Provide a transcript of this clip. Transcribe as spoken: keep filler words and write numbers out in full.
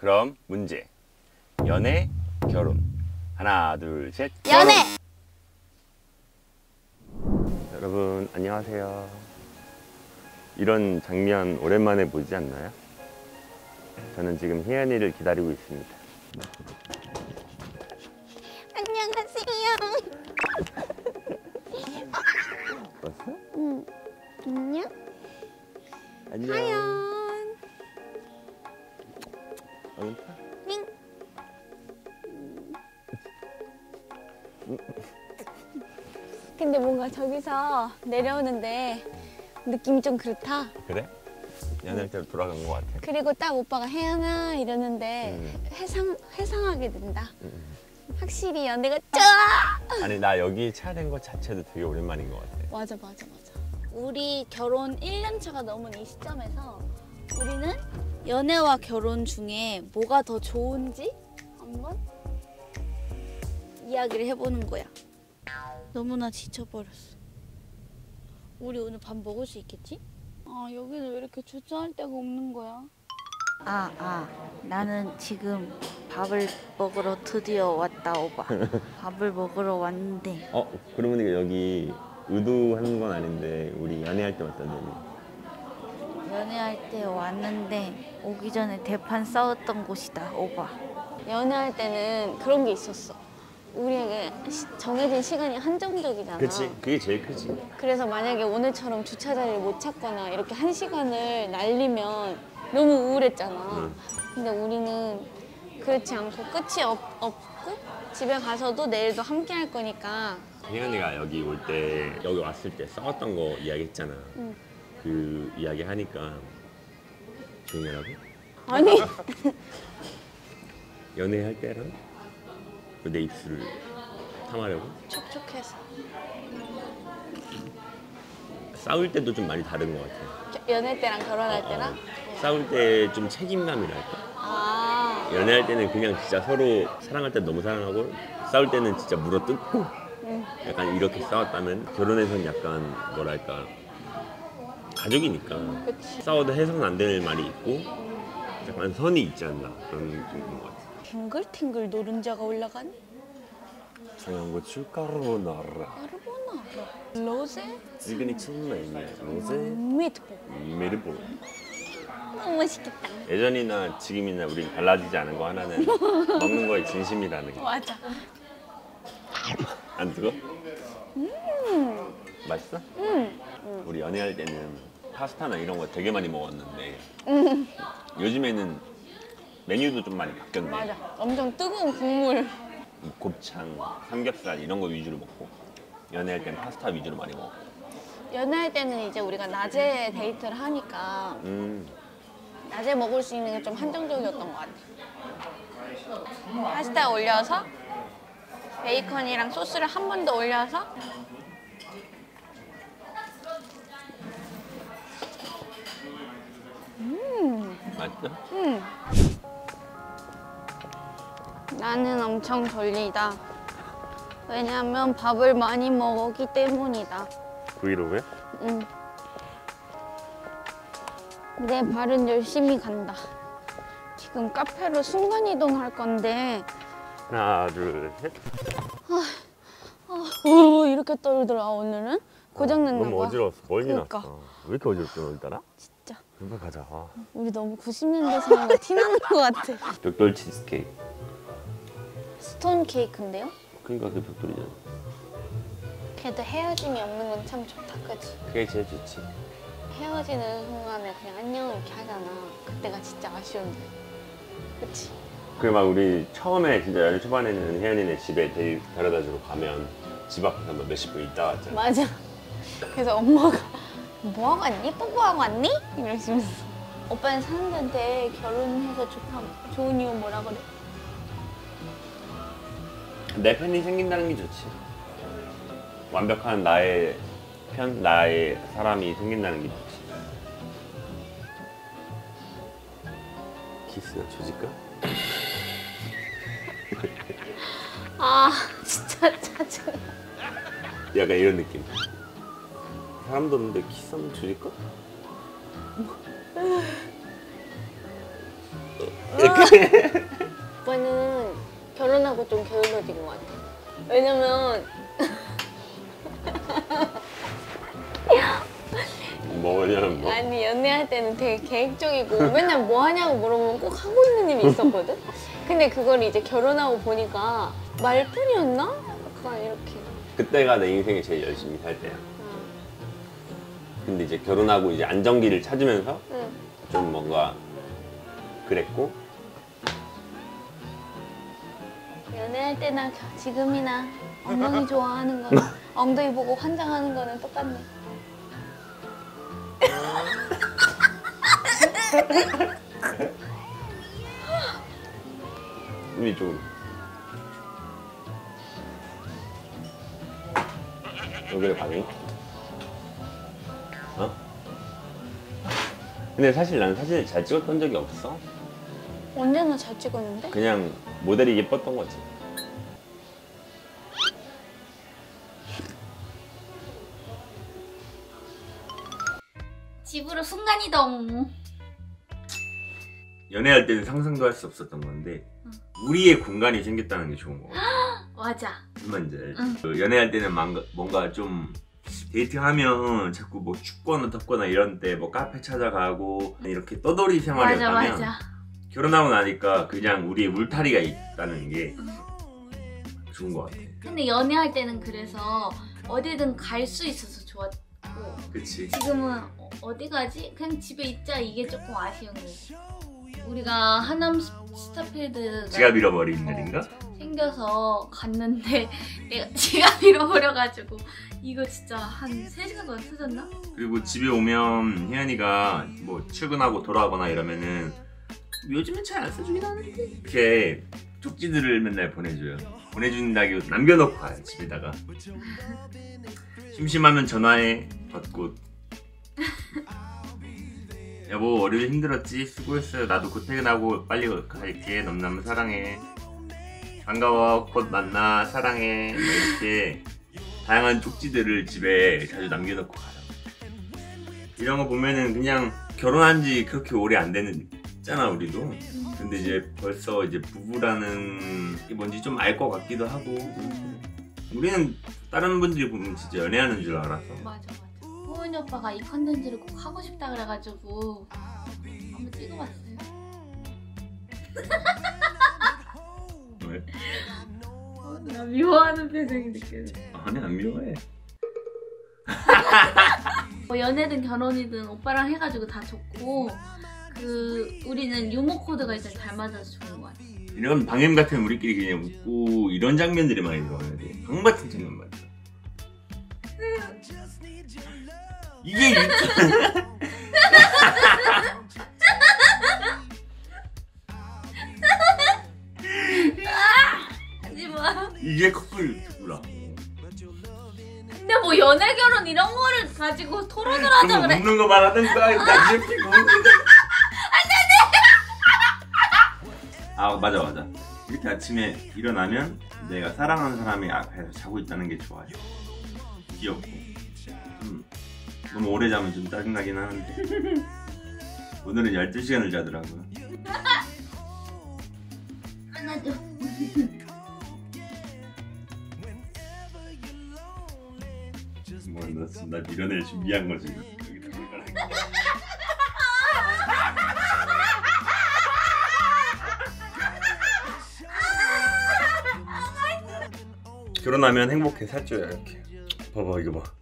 그럼 문제. 연애, 결혼. 하나, 둘, 셋. 연애! 결혼. 여러분, 안녕하세요. 이런 장면 오랜만에 보지 않나요? 저는 지금 혜연이를 기다리고 있습니다. 안녕하세요. 왔어? 응. 안녕. 안녕. 하연. 얼른 타. 응. 근데 뭔가 저기서 내려오는데 느낌이 좀 그렇다. 그래? 연애할 때로 돌아간 것 같아. 그리고 딱 오빠가 혜연아 이러는데 음. 회상, 회상하게 된다. 음. 확실히 연애가 좋아! 아니 나 여기 차린 것 자체도 되게 오랜만인 것 같아. 맞아 맞아 맞아. 우리 결혼 일 년 차가 넘은 이 시점에서 우리는 연애와 결혼 중에 뭐가 더 좋은지 한번 이야기를 해보는 거야. 너무나 지쳐버렸어. 우리 오늘 밥 먹을 수 있겠지? 아, 여기는 왜 이렇게 주차할 데가 없는 거야? 아, 아, 나는 지금 밥을 먹으러 드디어 왔다, 오빠. 밥을 먹으러 왔는데. 어, 그러면 여기 의도하는 건 아닌데 우리 연애할 때 왔다더니. 연애할 때 왔는데 오기 전에 대판 싸웠던 곳이다, 오빠. 연애할 때는 그런 게 있었어. 우리에게 정해진 시간이 한정적이잖아. 그치, 그게 제일 크지. 그래서 만약에 오늘처럼 주차 자리를 못 찾거나 이렇게 한 시간을 날리면 너무 우울했잖아. 응. 근데 우리는 그렇지 않고 끝이 없, 없고 집에 가서도 내일도 함께 할 거니까. 혜연이가 여기 올 때, 여기 왔을 때 싸웠던 거 이야기했잖아. 응. 그 이야기 하니까 조용히라고? 아니. 연애할 때랑? 내 입술을 탐하려고? 촉촉해서. 싸울 때도 좀 많이 다른 것 같아요. 연애 때랑 결혼할 어, 때랑? 어. 싸울 때 좀 책임감이랄까? 아. 연애할 때는 그냥 진짜 서로 사랑할 때 너무 사랑하고 싸울 때는 진짜 물어뜯고 응. 약간 이렇게 싸웠다면 결혼해서는 약간 뭐랄까 가족이니까 그치. 싸워도 해서는 안 될 말이 있고 약간 선이 있지 않나 그런 것 같아요. 탱글탱글 노른자가 올라가네? 청양고추 까르보나라 까르보나라 로제? 지그니 칠레 로제? 미트볼 미트볼 너무 맛있겠다. 예전이나 지금이나 우린 달라지지 않은 거 하나는 먹는 거에 진심이라는 거. 맞아. 안 뜨거? 음 맛있어? 음 우리 연애할 때는 파스타나 이런 거 되게 많이 먹었는데 음. 요즘에는 메뉴도 좀 많이 바뀌었네. 맞아. 엄청 뜨거운 국물. 곱창, 삼겹살 이런 거 위주로 먹고 연애할 때는 파스타 위주로 많이 먹고 연애할 때는 이제 우리가 낮에 데이트를 하니까 음. 낮에 먹을 수 있는 게 좀 한정적이었던 것 같아. 파스타 올려서 베이컨이랑 소스를 한 번 더 올려서 음. 맛있어? 응. 음. 나는 엄청 졸리다. 왜냐면 밥을 많이 먹었기 때문이다. 브이로그야? 응. 내 발은 열심히 간다. 지금 카페로 순간이동할 건데. 하나, 둘, 셋. 아, 아, 오, 이렇게 떨더라, 오늘은? 고장났나 봐. 너무 어지러웠어. 멀긴 왔어. 그러니까. 왜 이렇게 어지럽지, 오늘따라? 진짜. 금방 가자. 아. 우리 너무 구십 년대 생각 티나는 것 같아. 벽돌 치즈케이크. 스톤 케이크인데요? 그러니까 그게 벽돌이잖아. 그래도 헤어짐이 없는 건 참 좋다, 그치? 그게 제일 좋지. 헤어지는 순간에 그냥 안녕 이렇게 하잖아. 그때가 진짜 아쉬운데, 그치? 그래 막 우리 처음에 진짜 연애 초반에는 혜연이네 집에 데이, 데려다주고 가면 집 앞에서 막 몇십 분 있다 왔잖아. 맞아. 그래서 엄마가 뭐하고 왔니? 뽀뽀하고 왔니? 이러시면서 오빠는 사람들한테 결혼해서 좋다, 좋은 이유 뭐라 그래? 내 편이 생긴다는 게 좋지. 완벽한 나의 편, 나의 사람이 생긴다는 게 좋지. 키스나 조질까? 아, 진짜 짜증나. 약간 이런 느낌. 사람도 없는데 키스하면 조질까? 이렇게? 이상해. 오빠는 결혼하고 좀 게을러진 것 같아. 왜냐면 뭐냐면 뭐. 아니 연애할 때는 되게 계획적이고 맨날 뭐 하냐고 물어보면 꼭 하고 있는 일이 있었거든? 근데 그걸 이제 결혼하고 보니까 말뿐이었나? 약간 이렇게. 그때가 내 인생에 제일 열심히 살 때야. 응. 근데 이제 결혼하고 이제 안정기를 찾으면서 응. 좀 뭔가 그랬고. 연애할 때나 지금이나 엉덩이 좋아하는 거는 엉덩이 보고 환장하는 거는 똑같네. 이미 좀 여기에 반응? 어? 근데 사실 난 사실 잘 찍었던 적이 없어. 언제나 잘 찍었는데? 그냥 모델이 예뻤던 거지. 집으로 순간이동. 연애할 때는 상상도 할 수 없었던 건데 응. 우리의 공간이 생겼다는 게 좋은 거 같아. 맞아. 무슨 말인지 알지? 응. 연애할 때는 뭔가 좀 데이트하면 자꾸 뭐 춥거나 덥거나 이런 때 뭐 카페 찾아가고 이렇게 떠돌이 생활이었다면 맞아, 맞아. 결혼하고 나니까 그냥 우리의 울타리가 있다는 게 응. 좋은 거 같아. 근데 연애할 때는 그래서 어디든 갈 수 있어서 좋았. 그치. 지금은 어디 가지? 그냥 집에 있자. 이게 조금 아쉬운 거지. 우리가 하남 스타필드가 지갑 잃어버린 날인가? 어, 생겨서 갔는데 내가 지갑 잃어버려가지고 이거 진짜 한 세 시간 동안 찾았나? 그리고 집에 오면 혜연이가 뭐 출근하고 돌아오거나 이러면은 요즘은 잘 안 써주긴 하는데 이렇게 쪽지들을 맨날 보내줘요. 보내준다기보다 남겨놓고 가요 집에다가. 심심하면 전화해 받고 여보 월요일 힘들었지? 수고했어요. 나도 곧 퇴근하고 빨리 갈게. 넘나면 사랑해. 반가워. 곧 만나. 사랑해. 이렇게 다양한 쪽지들을 집에 자주 남겨놓고 가요. 이런 거 보면은 그냥 결혼한 지 그렇게 오래 안 됐잖아 우리도. 근데 이제 벌써 이제 부부라는 게 뭔지 좀 알 것 같기도 하고. 우리는 다른 분들이 보면 진짜 연애하는 줄 알았어. 맞아 맞아. 호은이 오빠가 이 컨텐츠를 꼭 하고 싶다 그래가지고 한번 찍어봤어요. 왜? 어, 나 미워하는 표정이 느껴져. 아니 안 미워해. 뭐 연애든 결혼이든 오빠랑 해가지고 다 좋고 그 우리는 유머 코드가 일단 잘 맞아서 좋은 것 같아. 이런 방엠 같은 우리끼리 그냥 웃고 이런 장면들이 많이 들어가야 돼. 방 같은 장면 맞죠? 이게 하지마. 이게 커플이구나. 근데 뭐 연애 결혼 이런 거를 가지고 토론을 하자 그래. 웃는 거 말하던가. 나 이렇게 아 맞아 맞아. 이렇게 아침에 일어나면 내가 사랑하는 사람이 앞에서 자고 있다는 게 좋아요. 귀엽고. 음, 너무 오래 자면 좀 짜증나긴 하는데 오늘은 열두 시간을 자더라고요. 안아줘. 뭐, 나, 나 밀어낼 준비한 거지. 여기다 결혼하면 행복해. 살쪄요 이렇게. 봐봐 이거 봐.